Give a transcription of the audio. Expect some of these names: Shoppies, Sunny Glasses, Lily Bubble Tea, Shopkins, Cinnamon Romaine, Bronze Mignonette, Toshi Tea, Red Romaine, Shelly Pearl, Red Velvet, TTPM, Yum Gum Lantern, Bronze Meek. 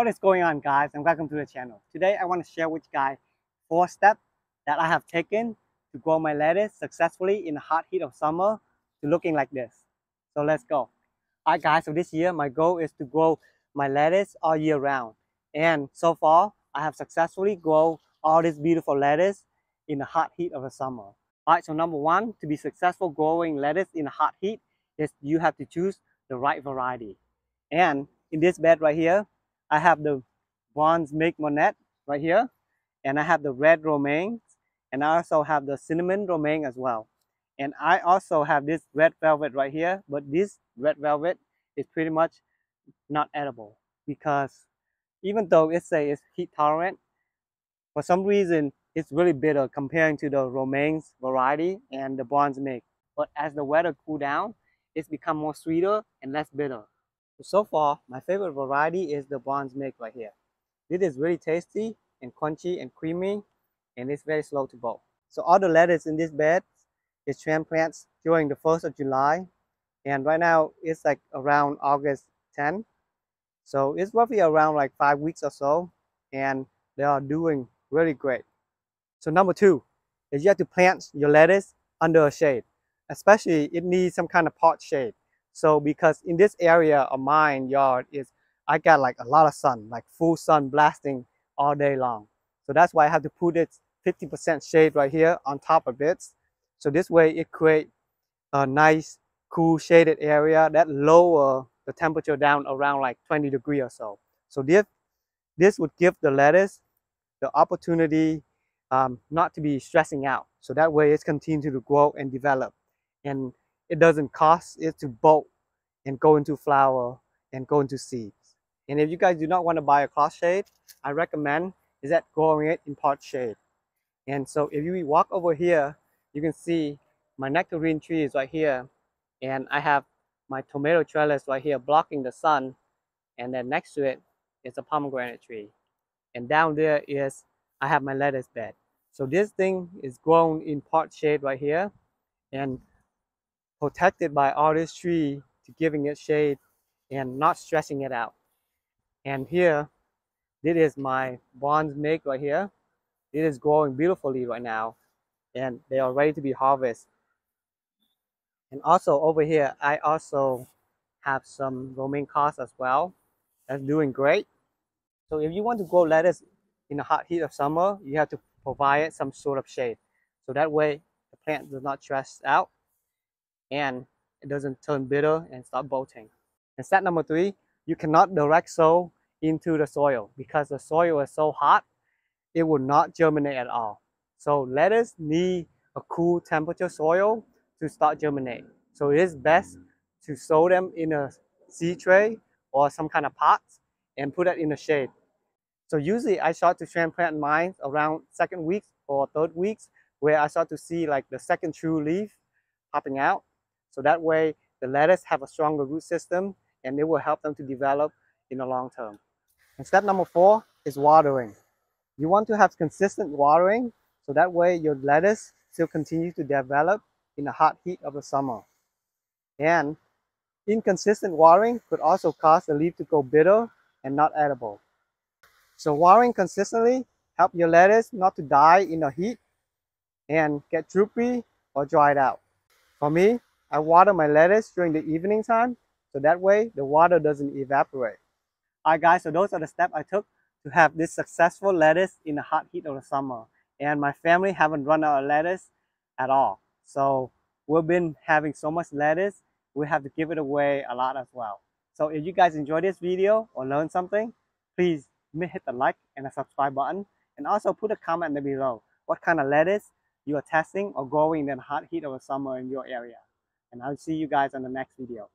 What is going on, guys, and welcome to the channel. Today I want to share with you guys 4 steps that I have taken to grow my lettuce successfully in the hot heat of summer to looking like this. So let's go. Alright guys, so this year my goal is to grow my lettuce all year round, and so far I have successfully grown all this beautiful lettuce in the hot heat of the summer. Alright, so number one, to be successful growing lettuce in the hot heat is you have to choose the right variety. And in this bed right here, I have the Bronze Mignonette right here, and I have the Red Romaine, and I also have the Cinnamon Romaine as well. And I also have this Red Velvet right here, but this Red Velvet is pretty much not edible because even though it says it's heat tolerant, for some reason it's really bitter comparing to the Romaine's variety and the Bronze Meek. But as the weather cools down, it's become more sweeter and less bitter. So far, my favorite variety is the Bronze Meek right here. This is really tasty and crunchy and creamy, and it's very slow to boil. So all the lettuce in this bed is transplanted during the 1st of July, and right now it's like around August 10. So it's roughly around like 5 weeks or so, and they are doing really great. So number two is you have to plant your lettuce under a shade. Especially it needs some kind of pot shade. So because in this area of my yard is I got like a lot of sun, like full sun blasting all day long. So that's why I have to put it 50% shade right here on top of it. So this way it creates a nice cool shaded area that lower the temperature down around like 20 degrees or so. So this would give the lettuce the opportunity not to be stressing out. So that way it's continue to grow and develop. And it doesn't cost it to bolt and go into flower and go into seeds. And if you guys do not want to buy a cloth shade, I recommend is that growing it in pot shade. And so if you walk over here, you can see my nectarine tree is right here, and I have my tomato trellis right here blocking the sun, and then next to it is a pomegranate tree, and down there is I have my lettuce bed. So this thing is grown in pot shade right here and protected by all this tree to giving it shade and not stressing it out. And here, this is my Bronze Meek right here. It is growing beautifully right now, and they are ready to be harvested. And also over here, I also have some romaine cos as well. That's doing great. So if you want to grow lettuce in the hot heat of summer, you have to provide some sort of shade. So that way the plant does not stress out, and it doesn't turn bitter and start bolting. And step number three, you cannot direct sow into the soil because the soil is so hot, it will not germinate at all. So lettuce need a cool temperature soil to start germinate. So it is best to sow them in a seed tray or some kind of pot and put it in the shade. So usually I start to transplant mine around 2nd week or 3rd week, where I start to see like the 2nd true leaf popping out. So that way the lettuce have a stronger root system, and it will help them to develop in the long term. And step number four is watering. You want to have consistent watering so that way your lettuce still continue to develop in the hot heat of the summer. And inconsistent watering could also cause the leaf to go bitter and not edible. So watering consistently help your lettuce not to die in the heat and get droopy or dried out. For me, I water my lettuce during the evening time, so that way the water doesn't evaporate. Alright guys, so those are the steps I took to have this successful lettuce in the hot heat of the summer. And my family haven't run out of lettuce at all. So we've been having so much lettuce, we have to give it away a lot as well. So if you guys enjoyed this video or learned something, please hit the like and the subscribe button. And also put a comment down below what kind of lettuce you are testing or growing in the hot heat of the summer in your area. And I'll see you guys on the next video.